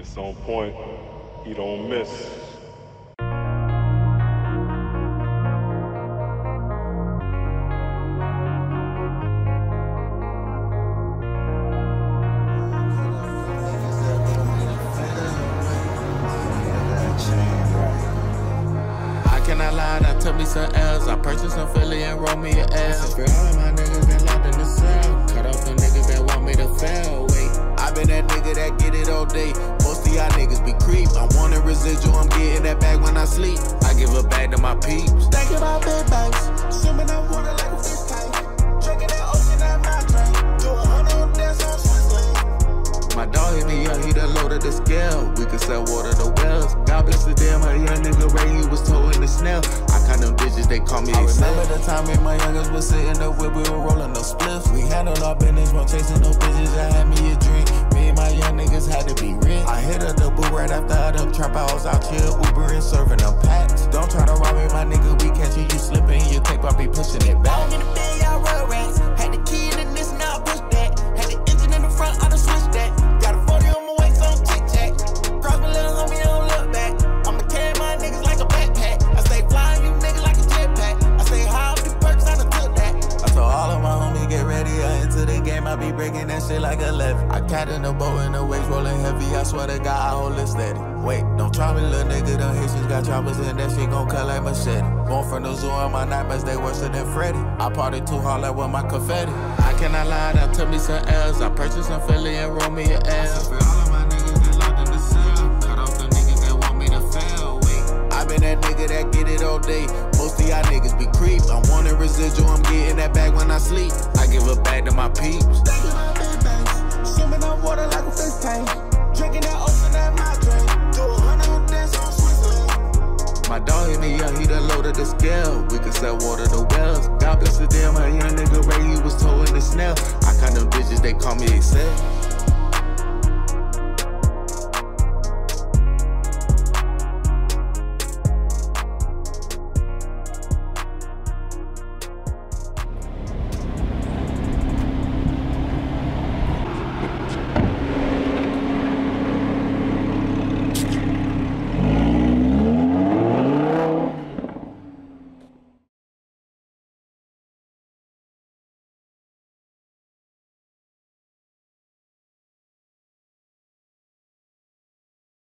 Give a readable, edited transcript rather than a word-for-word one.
It's on point. He don't miss. Took me some L's, I purchased some Philly and rolled me an L. All of my niggas been locked in the cell. Cut off the niggas that want me to fail. Wait, I been that nigga that get it all day. Most of y'all niggas be creep. I want a residual, I'm getting that back when I sleep. I give a bag to my peeps. Thinking about big banks, swimming out water like a fish tank. Drinking that ocean at my drink. Do a 100 dance on Switzerland. My dog hit me up, he done loaded the scale. We can sell water to wells. God bless the damn, my young nigga Ray, he was towing the snail. Them digits, they call me. I remember the time me and my youngest was sitting up with, we were rolling no spliff. We handled our business, weren't chasing no bitches. I had me a drink. Me and my young niggas had to be rich. I hit a double right after I done trap house out here, Uber and serving up packs. Don't try to rob me, my nigga. We catching you slipping, you think I'll be pushing it back. In the bed, y'all road rats. Had the key in this, now I push that. Had the engine in the front, I done switched that. Got a 40 on my waist, so I'm tic tac. Cross my little homie, I don't look back. I'ma carry my niggas like a backpack. I stay flying you. All of my homies get ready, I into the game, I be breaking that shit like a left. I cat in the boat and the waves rolling heavy, I swear to God, I hold it steady. Wait, don't try me, little nigga, the Haitians got choppers and that shit gon' cut like machete. Born from the zoo and my nightmares, they worse than Freddy. I party too hard like with my confetti. I cannot lie, that took me some L's, I purchased some Philly and rolled me an L. All of my niggas get locked in the cell, cut off the niggas that want me to fail, wait. I been that nigga that get it all day. Y'all niggas be creep. I want a residual, I'm getting that back when I sleep. I give a bag to my peeps. Thinking about big banks, swimming out water like a fish tank. Drinking that ocean at my drink. Do a 100 dance on Switzerland. My dog hit me up, he done loaded the scale. We can sell water to wells. God bless the damn, my young nigga Ray, he was towing the snail. I kind of bitches, they call me a